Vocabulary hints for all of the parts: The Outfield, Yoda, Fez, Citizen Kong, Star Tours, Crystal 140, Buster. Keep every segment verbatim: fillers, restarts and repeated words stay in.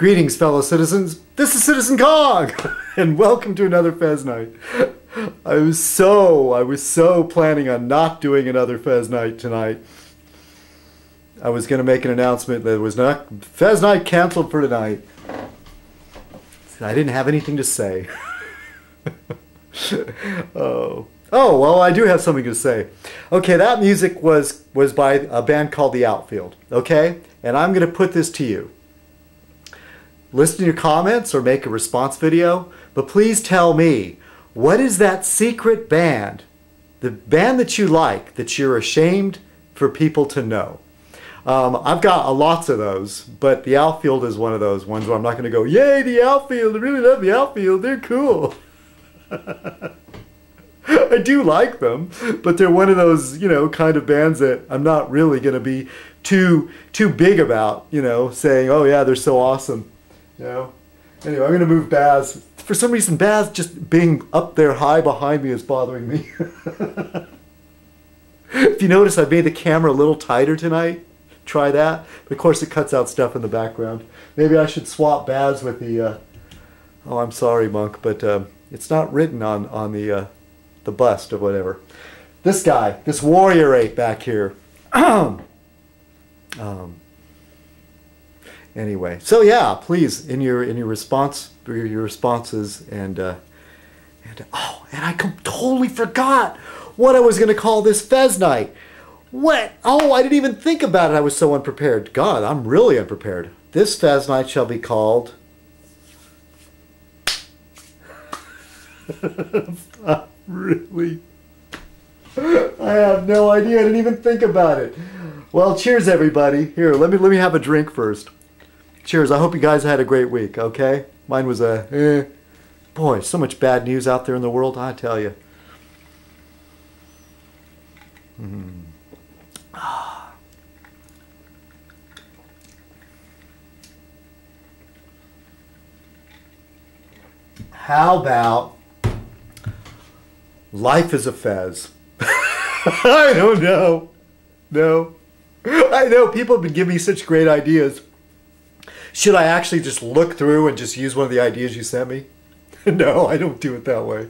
Greetings, fellow citizens. This is Citizen Kong, and welcome to another Fez night. I was so, I was so planning on not doing another Fez night tonight. I was going to make an announcement that it was not Fez night canceled for tonight. I didn't have anything to say. Oh. Oh, well, I do have something to say. Okay, that music was, was by a band called The Outfield, okay? And I'm going to put this to you. Listen to your comments or make a response video, but please tell me, what is that secret band, the band that you like, that you're ashamed for people to know? Um, I've got uh, lots of those, but The Outfield is one of those ones where I'm not going to go, yay, The Outfield, I really love The Outfield, they're cool. I do like them, but they're one of those, you know, kind of bands that I'm not really going to be too too big about, you know, saying, oh yeah, they're so awesome, you know. Anyway, I'm going to move Baz. For some reason, Baz just being up there high behind me is bothering me. If you notice, I've made the camera a little tighter tonight. Try that, but of course it cuts out stuff in the background. Maybe I should swap Baz with the uh, oh, I'm sorry, Monk, but um, it's not written on on the uh, the bust or whatever. This guy, this warrior ape back here. um, anyway, so yeah, please in your in your response your responses and uh, and oh, and I totally forgot what I was going to call this Fez night. What? Oh, I didn't even think about it. I was so unprepared. God, I'm really unprepared. This Fez night shall be called... Really? I have no idea. I didn't even think about it. Well, cheers, everybody. Here, let me let me have a drink first. Cheers. I hope you guys had a great week, okay? Mine was a... Eh. Boy, so much bad news out there in the world, I tell you. Mm-hmm. How about life is a Fez? I don't know. No. I know people have been giving me such great ideas. Should I actually just look through and just use one of the ideas you sent me? No, I don't do it that way.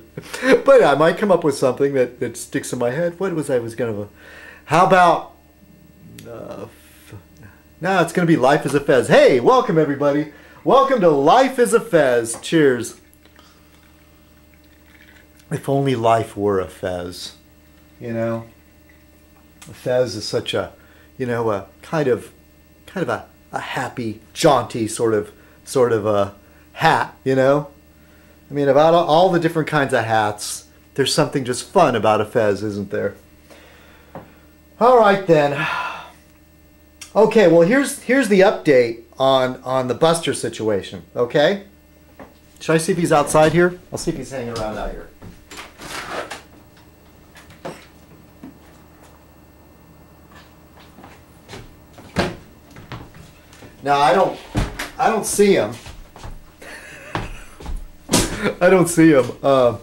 But I might come up with something that, that sticks in my head. What was I was going to... How about... Uh, f now it's going to be Life is a Fez. Hey, welcome everybody. Welcome to Life is a Fez. Cheers. If only life were a Fez, you know. A Fez is such a, you know, a kind of, kind of a, a happy, jaunty sort of, sort of a hat, you know. I mean, about all the different kinds of hats, there's something just fun about a Fez, isn't there? All right then. Okay, well here's here's the update on on the Buster situation. Okay. Should I see if he's outside here? I'll see if he's hanging around out here. Now I don't, I don't see him. I don't see him, uh,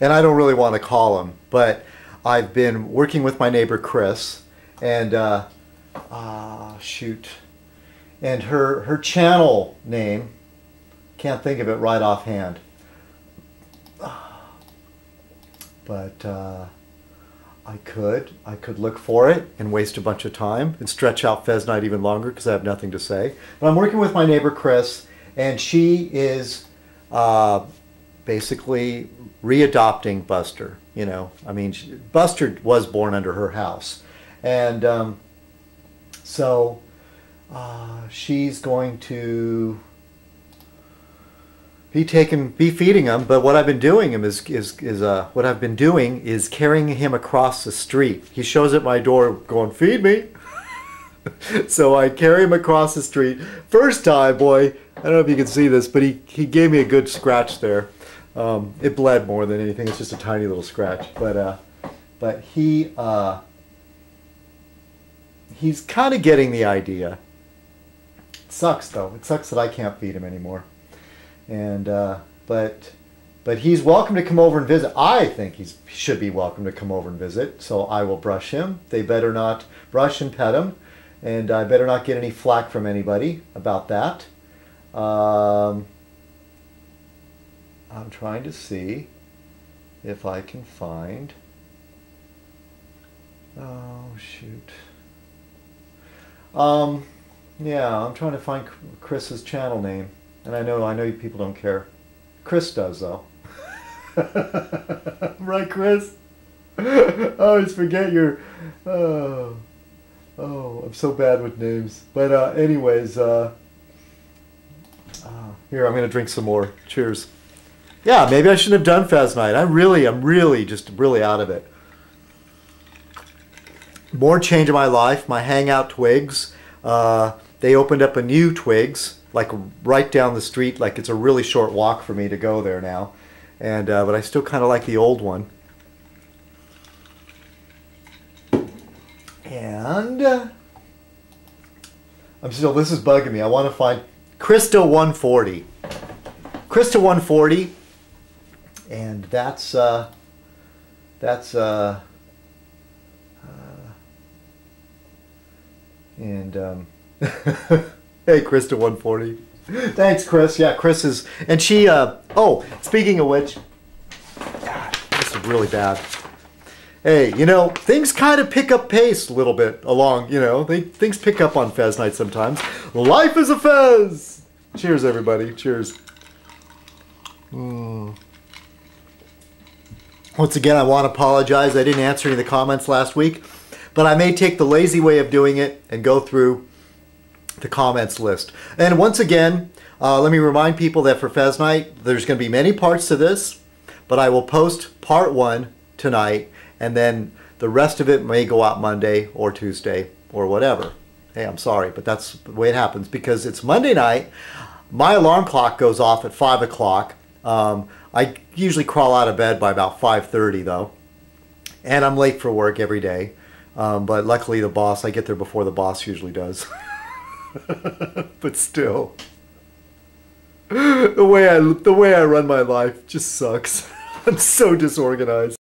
and I don't really want to call him. But I've been working with my neighbor Chris, and ah, uh, uh, shoot, and her her channel name, can't think of it right offhand. But uh, I could, I could look for it and waste a bunch of time and stretch out Fez night even longer because I have nothing to say. But I'm working with my neighbor Chris, and she is uh, basically readopting Buster. You know, I mean, she, Buster was born under her house, and um, so uh, she's going to be taking, be feeding him, but what I've been doing him is is is uh what I've been doing is carrying him across the street. He shows at my door going, "Feed me." So I carry him across the street. First time, boy, I don't know if you can see this, but he he gave me a good scratch there. Um, it bled more than anything. It's just a tiny little scratch, but uh, but he uh, he's kind of getting the idea. It sucks though. It sucks that I can't feed him anymore. And uh, but but he's welcome to come over and visit. I think he's, he should be welcome to come over and visit. So I will brush him. They better not brush and pet him, and I better not get any flack from anybody about that. Um, I'm trying to see if I can find, oh shoot, um, yeah, I'm trying to find Chris's channel name, and I know, I know you people don't care. Chris does though. Right, Chris? I always forget your, oh, oh, I'm so bad with names. But uh, anyways, uh, uh, here, I'm going to drink some more. Cheers. Yeah, maybe I shouldn't have done Fez Night. I really, I'm really just really out of it. More change in my life, my hangout Twigs. Uh, they opened up a new Twigs, like right down the street. Like it's a really short walk for me to go there now. And, uh, but I still kind of like the old one. And uh, I'm still, this is bugging me. I want to find Crystal one forty. Crystal one forty. And that's, uh, that's, uh, uh and, um, hey, Crystal one forty. Thanks, Chris. Yeah, Chris is, and she, uh, oh, speaking of which, God, this is really bad. Hey, you know, things kind of pick up pace a little bit along, you know, they, things pick up on Fez Night sometimes. Life is a Fez! Cheers, everybody. Cheers. Mm. Once again, I want to apologize. I didn't answer any of the comments last week, but I may take the lazy way of doing it and go through the comments list. And once again, uh, let me remind people that for Fez Night, there's going to be many parts to this, but I will post part one tonight, and then the rest of it may go out Monday or Tuesday or whatever. Hey, I'm sorry, but that's the way it happens because it's Monday night. My alarm clock goes off at five o'clock. Um, I usually crawl out of bed by about five thirty though, and I'm late for work every day. Um, but luckily the boss, I get there before the boss usually does. But still, the way I, the way I run my life just sucks. I'm so disorganized.